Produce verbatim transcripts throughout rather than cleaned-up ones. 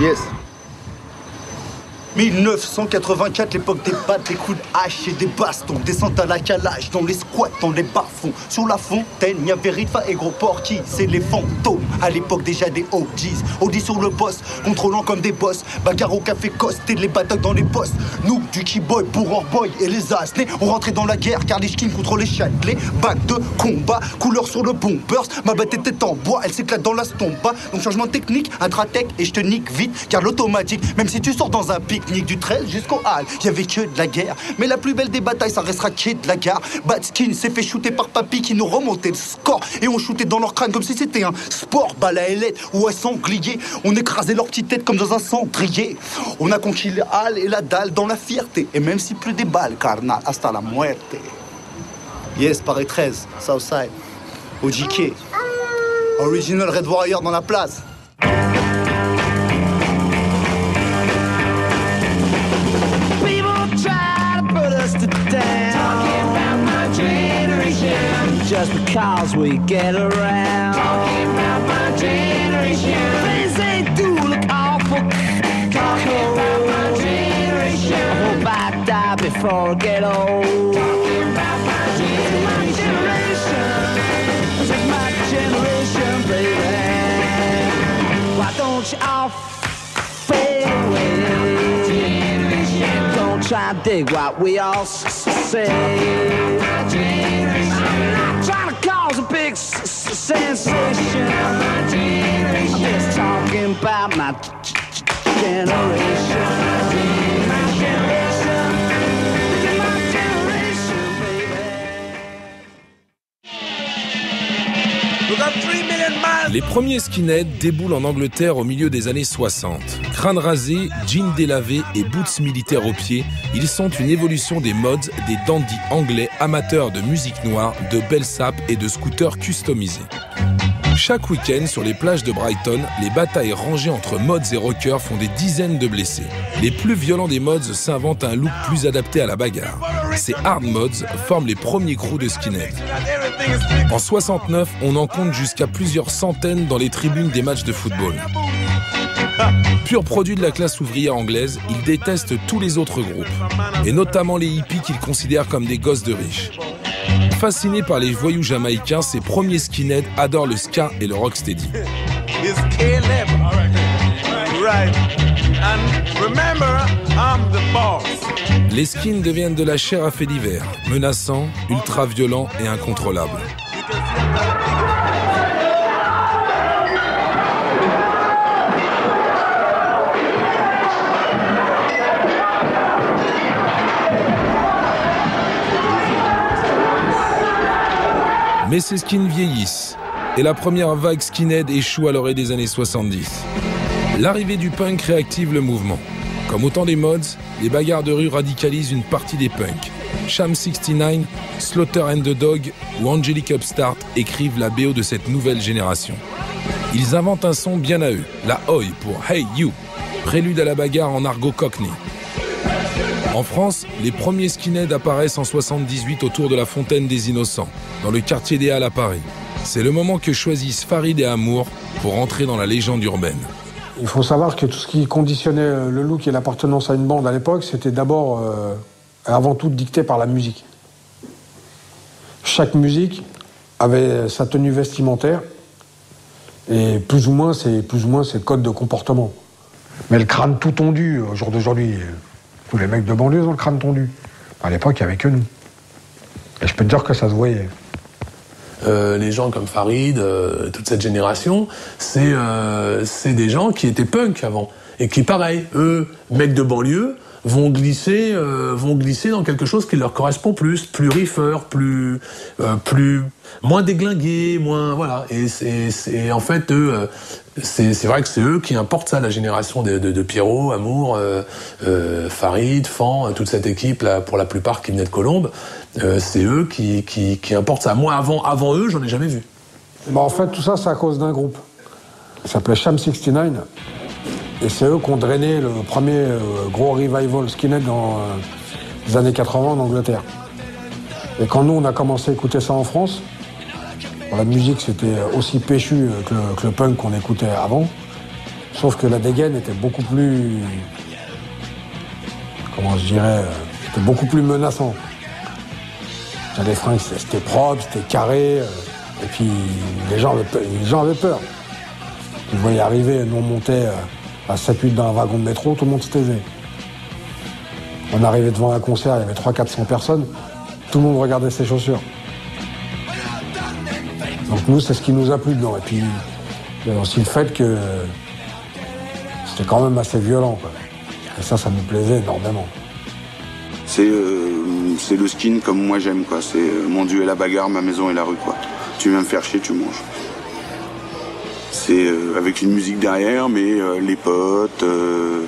Yes. mille neuf cent quatre-vingt-quatre, l'époque des pattes, des coups de hache et des bastons. Descente à la calage, dans les squats, dans les bas-fonds. Sur la fontaine, il y avait Ritva et Gros Porky, c'est les fantômes. À l'époque déjà des O Gs. On dit sur le boss, contrôlant comme des boss. Bagarre au café Coste et les batailles dans les postes. Nous, du Keyboy pour Orboy et les Asnés. On rentrait dans la guerre car les skins contre les Châtelets. Bac de combat, couleur sur le bombers. Ma bête était en bois, elle s'éclate dans la stompa. Donc changement technique, intratech et je te nique vite. Car l'automatique, même si tu sors dans un pic, du treize jusqu'au Hall, il y avait que de la guerre. Mais la plus belle des batailles, ça restera qu'est de la gare. Badskin s'est fait shooter par Papy qui nous remontait le score. Et on shootait dans leur crâne comme si c'était un sport. Balle à ailette ou à sanglier. On écrasait leur petite tête comme dans un cendrier. On a conquis le Hall et la dalle dans la fierté. Et même si plus des balles, carnal, hasta la muerte. Yes, Paris treize, Southside, O G K. Original Red Warrior dans la place. Just because we get around. Talking about my generation. Things they do look awful. Talking cold. About my generation. I hope I die before I get old. Talking about my generation. This is my generation, this is my generation, baby. Why don't you all fade away? Don't try and dig what we all say. Talking about my generation. Trying to cause a big s s sensation. I'm just talking about my generation. My generation. This is my generation, baby. We got three million miles. Les premiers skinheads déboulent en Angleterre au milieu des années soixante. Crâne rasé, jeans délavés et boots militaires aux pieds, ils sont une évolution des mods, des dandys anglais amateurs de musique noire, de belles sapes et de scooters customisés. Chaque week-end, sur les plages de Brighton, les batailles rangées entre mods et rockers font des dizaines de blessés. Les plus violents des mods s'inventent un look plus adapté à la bagarre. Ces hard mods forment les premiers crews de skinheads. En soixante-neuf, on en compte jusqu'à plusieurs centaines dans les tribunes des matchs de football. Pur produit de la classe ouvrière anglaise, il déteste tous les autres groupes, et notamment les hippies qu'il considère comme des gosses de riches. Fasciné par les voyous jamaïcains, ses premiers skinheads adorent le ska et le rocksteady. Les skins deviennent de la chair à fait divers, menaçants, ultra-violents et incontrôlables. Mais ces skins vieillissent, et la première vague skinhead échoue à l'orée des années soixante-dix. L'arrivée du punk réactive le mouvement. Comme au temps des mods, les bagarres de rue radicalisent une partie des punks. Sham soixante-neuf, Slaughter and the Dogs ou Angelic Upstart écrivent la B O de cette nouvelle génération. Ils inventent un son bien à eux, la Oi pour Hey You, prélude à la bagarre en argot cockney. En France, les premiers skinheads apparaissent en soixante-dix-huit autour de la Fontaine des Innocents, dans le quartier des Halles à Paris. C'est le moment que choisissent Farid et Amour pour entrer dans la légende urbaine. Il faut savoir que tout ce qui conditionnait le look et l'appartenance à une bande à l'époque, c'était d'abord, euh, avant tout, dicté par la musique. Chaque musique avait sa tenue vestimentaire et plus ou moins ses, plus ou moins ses codes de comportement. Mais le crâne tout tondu, au jour d'aujourd'hui... Tous les mecs de banlieue ont le crâne tondu. À l'époque, il n'y avait que nous. Et je peux te dire que ça se voyait. Euh, les gens comme Farid, euh, toute cette génération, c'est euh, des gens qui étaient punks avant. Et qui, pareil, eux, mecs de banlieue, vont glisser, euh, vont glisser dans quelque chose qui leur correspond plus. Plus riffer, plus, euh, plus... moins déglingué, moins... Voilà. Et c'est en fait, eux... Euh, c'est vrai que c'est eux qui importent ça, la génération de, de, de Pierrot, Amour, euh, euh, Farid, Fan, toute cette équipe, là, pour la plupart qui venait de Colombes, euh, c'est eux qui, qui, qui importent ça. Moi, avant, avant eux, j'en ai jamais vu. Bah en fait, tout ça, c'est à cause d'un groupe. Ça s'appelait Sham soixante-neuf. Et c'est eux qui ont drainé le premier gros revival skinhead dans les années quatre-vingts en Angleterre. Et quand nous, on a commencé à écouter ça en France... La musique, c'était aussi péchu que le, que le punk qu'on écoutait avant. Sauf que la dégaine était beaucoup plus... Comment je dirais C'était beaucoup plus menaçant. J'avais des fringues, c'était propre, c'était carré. Et puis les gens avaient peur. Les gens avaient peur. Ils voyaient arriver, nous on montait à sept huit dans un wagon de métro, tout le monde se taisait. On arrivait devant un concert, il y avait trois cents quatre cents personnes, tout le monde regardait ses chaussures. Donc nous, c'est ce qui nous a plu dedans. Et puis il y a aussi le fait que c'était quand même assez violent, quoi. Et ça, ça nous plaisait énormément. C'est euh, le skin comme moi j'aime, quoi. C'est euh, mon dieu et la bagarre, ma maison et la rue, quoi. Tu viens me faire chier, tu manges. C'est euh, avec une musique derrière, mais euh, les potes, euh,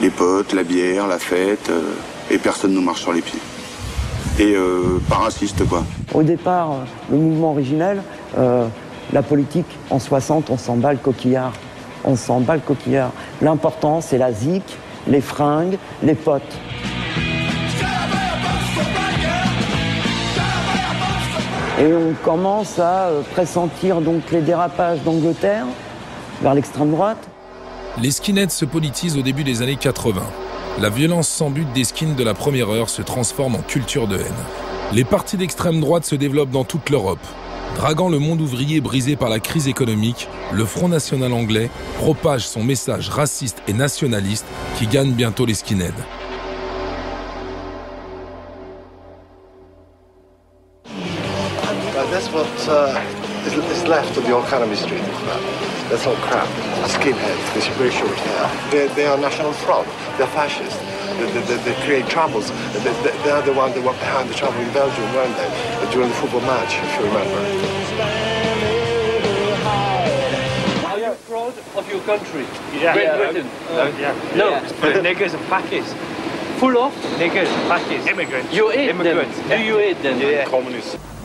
les potes, la bière, la fête, euh, et personne ne nous marche sur les pieds. Et euh, pas raciste, quoi. Au départ, le mouvement originel, euh, la politique, en soixante, on s'en bat le coquillard. On s'en bat le coquillard. L'important, c'est la zik, les fringues, les potes. Et on commence à pressentir donc les dérapages d'Angleterre vers l'extrême droite. Les skinheads se politisent au début des années quatre-vingt. La violence sans but des skins de la première heure se transforme en culture de haine. Les partis d'extrême droite se développent dans toute l'Europe. Draguant le monde ouvrier brisé par la crise économique, le Front National anglais propage son message raciste et nationaliste qui gagne bientôt les skinheads.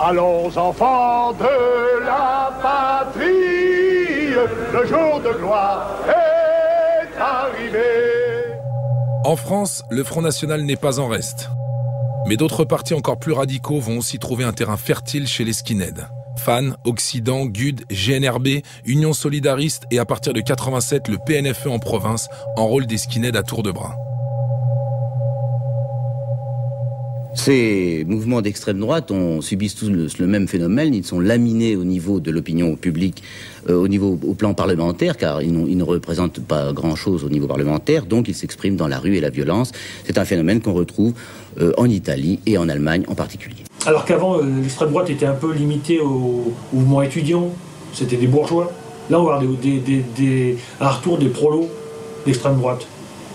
Allons enfants de la patrie, le jour de gloire est arrivé. En France, le Front National n'est pas en reste. Mais d'autres partis encore plus radicaux vont aussi trouver un terrain fertile chez les skinheads. F A N, Occident, G U D, G N R B, Union Solidariste et à partir de quatre-vingt-sept, le P N F E en province enrôle des skinheads à tour de bras. Ces mouvements d'extrême droite ont subissent tous le, le même phénomène. Ils sont laminés au niveau de l'opinion publique, euh, au niveau au plan parlementaire, car ils, ils ne représentent pas grand-chose au niveau parlementaire, donc ils s'expriment dans la rue et la violence. C'est un phénomène qu'on retrouve euh, en Italie et en Allemagne en particulier. Alors qu'avant, euh, l'extrême droite était un peu limitée au, au mouvement étudiant, c'était des bourgeois. Là, on va avoir des, des, des, un retour des prolos d'extrême droite,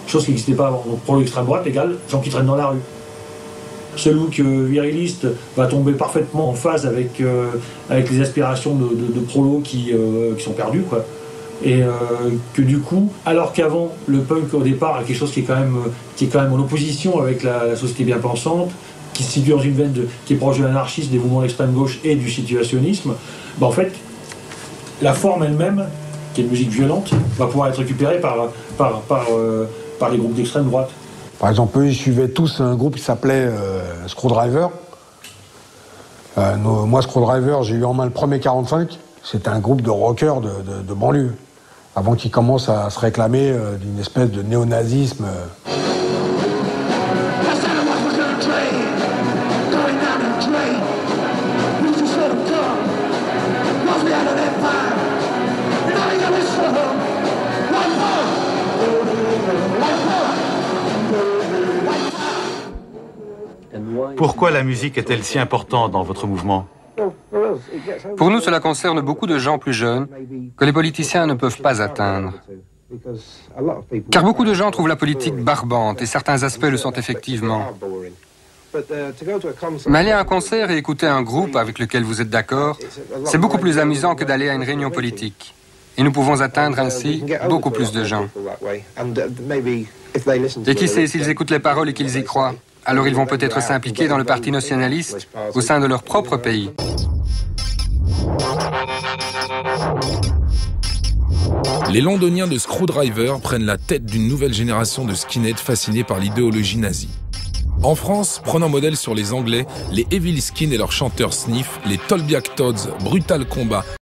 chose qui n'existait pas avant. Donc prolos d'extrême droite égale gens qui traînent dans la rue. Ce look viriliste va tomber parfaitement en phase avec, euh, avec les aspirations de, de, de prolos qui, euh, qui sont perdus, quoi. Et euh, que du coup, alors qu'avant, le punk au départ est quelque chose qui est quand même, qui est quand même en opposition avec la, la société bien pensante, qui se situe dans une veine de, qui est proche de l'anarchisme, des mouvements d'extrême gauche et du situationnisme, bah en fait, la forme elle-même, qui est une musique violente, va pouvoir être récupérée par, par, par, euh, par les groupes d'extrême droite. Par exemple, eux, ils suivaient tous un groupe qui s'appelait euh, Skrewdriver. Euh, nos, moi, Skrewdriver, j'ai eu en main le premier quarante-cinq. C'était un groupe de rockers de, de, de banlieue, avant qu'ils commencent à se réclamer euh, d'une espèce de néonazisme. Pourquoi la musique est-elle si importante dans votre mouvement? Pour nous, cela concerne beaucoup de gens plus jeunes que les politiciens ne peuvent pas atteindre. Car beaucoup de gens trouvent la politique barbante et certains aspects le sont effectivement. Mais aller à un concert et écouter un groupe avec lequel vous êtes d'accord, c'est beaucoup plus amusant que d'aller à une réunion politique. Et nous pouvons atteindre ainsi beaucoup plus de gens. Et qui sait, s'ils écoutent les paroles et qu'ils y croient, alors ils vont peut-être s'impliquer dans le parti nationaliste au sein de leur propre pays. Les londoniens de Skrewdriver prennent la tête d'une nouvelle génération de skinheads fascinés par l'idéologie nazie. En France, prenant modèle sur les Anglais, les Evil Skin et leurs chanteurs sniff, les Tolbiac Toads, Brutal Combat,